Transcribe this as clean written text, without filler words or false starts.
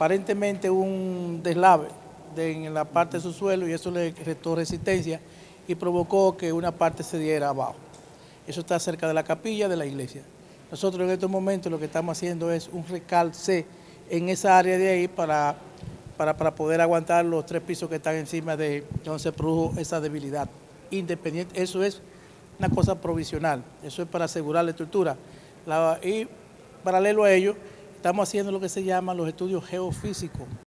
aparentemente un deslave en la parte de su suelo y eso le restó resistencia y provocó que una parte se diera abajo. Eso está cerca de la capilla de la iglesia. Nosotros en estos momentos lo que estamos haciendo es un recalce en esa área de ahí para poder aguantar los tres pisos que están encima de donde se produjo esa debilidad. Independiente, eso es una cosa provisional, eso es para asegurar la estructura. Y paralelo a ello, estamos haciendo lo que se llama los estudios geofísicos.